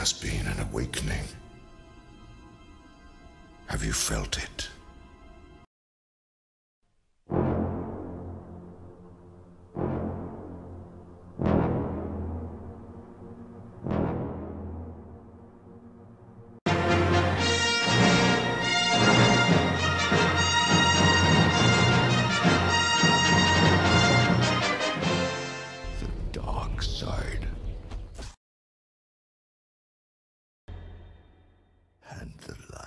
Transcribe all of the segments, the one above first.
has been an awakening. Have you felt it? And the light.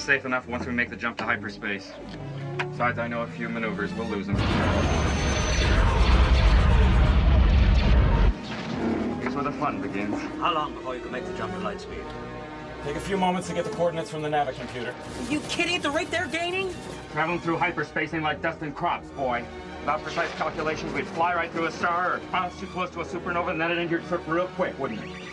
Safe enough once we make the jump to hyperspace. Besides, I know a few maneuvers. We'll lose them. Here's where the fun begins. How long before you can make the jump to light speed? Take a few moments to get the coordinates from the Navi computer. Are you kidding? At the rate they're gaining? Traveling through hyperspace ain't like dusting crops, boy. Without precise calculations, we'd fly right through a star or bounce too close to a supernova, and then it'd end your trip real quick, wouldn't it?